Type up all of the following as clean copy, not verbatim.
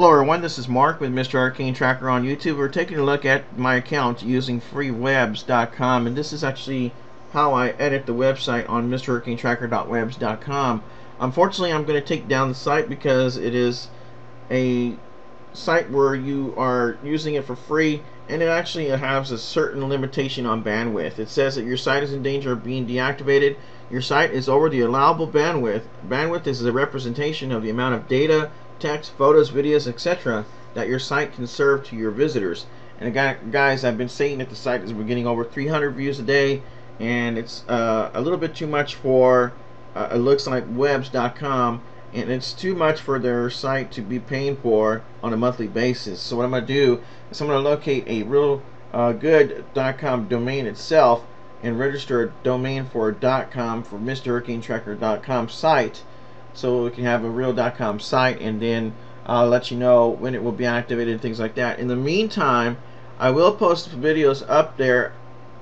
Hello everyone, this is Mark with Mr. Hurricane Tracker on YouTube. We're taking a look at my account using FreeWebs.com, and this is actually how I edit the website on MrHurricaneTracker.webs.com. Unfortunately, I'm going to take down the site because it is a site where you are using it for free, and it actually has a certain limitation on bandwidth. It says that your site is in danger of being deactivated. Your site is over the allowable bandwidth. Bandwidth is a representation of the amount of data, text, photos, videos, etc. that your site can serve to your visitors. And guys, I've been saying that the site is getting over 300 views a day, and it's a little bit too much for it looks like webs.com, and it's too much for their site to be paying for on a monthly basis. So what I'm going to do is I'm going to locate a real good.com domain itself and register a domain for a .com for MrHurricaneTracker.com site, so we can have a real .com site, and then I'll let you know when it will be activated and things like that. In the meantime, I will post videos up there,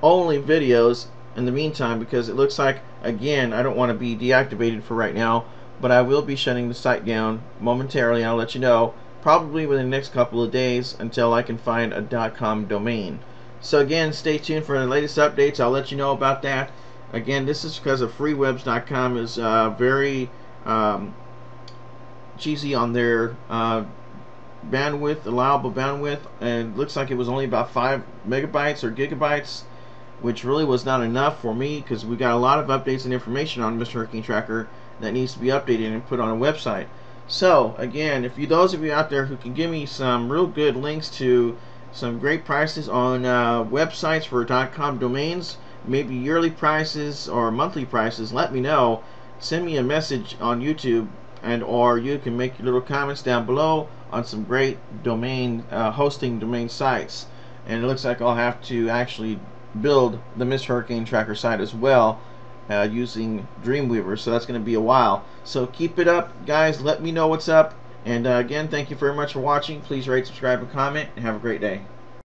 only videos in the meantime, because it looks like, again, I don't want to be deactivated for right now, but I will be shutting the site down momentarily. I'll let you know probably within the next couple of days until I can find a .com domain. So again, stay tuned for the latest updates. I'll let you know about that. Again, this is because of freewebs.com is very cheesy on their bandwidth, allowable bandwidth, and looks like it was only about 5 megabytes or gigabytes, which really was not enough for me, because we got a lot of updates and information on Mr. Hurricane Tracker that needs to be updated and put on a website. So again, if you, those of you out there who can give me some real good links to some great prices on websites for .com domains, maybe yearly prices or monthly prices, let me know. Send me a message on YouTube, and or you can make your little comments down below on some great domain hosting domain sites. And it looks like I'll have to actually build the Mr. Hurricane Tracker site as well using Dreamweaver, so that's going to be a while. So keep it up, guys. Let me know what's up, and again, thank you very much for watching. Please rate, subscribe, and comment, and have a great day.